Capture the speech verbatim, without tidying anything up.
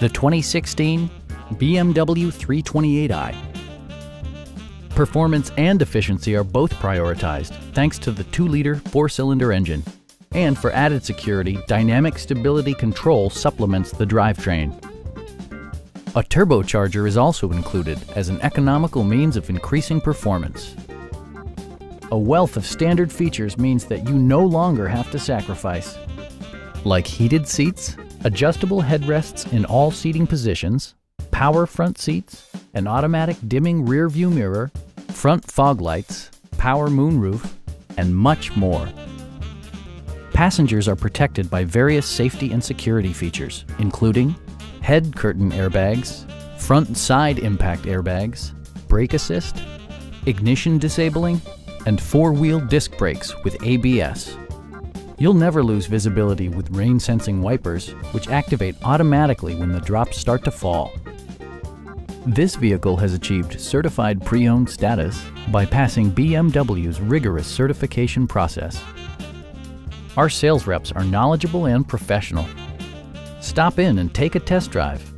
The twenty sixteen B M W three twenty-eight i. Performance and efficiency are both prioritized thanks to the two liter four-cylinder engine. And for added security, dynamic stability control supplements the drivetrain. A turbocharger is also included as an economical means of increasing performance. A wealth of standard features means that you no longer have to sacrifice, like heated seats, adjustable headrests in all seating positions, power front seats, an automatic dimming rear view mirror, front fog lights, power moonroof, and much more. Passengers are protected by various safety and security features, including head curtain airbags, front and side impact airbags, brake assist, ignition disabling, and four-wheel disc brakes with A B S. You'll never lose visibility with rain-sensing wipers, which activate automatically when the drops start to fall. This vehicle has achieved certified pre-owned status by passing B M W's rigorous certification process. Our sales reps are knowledgeable and professional. Stop in and take a test drive.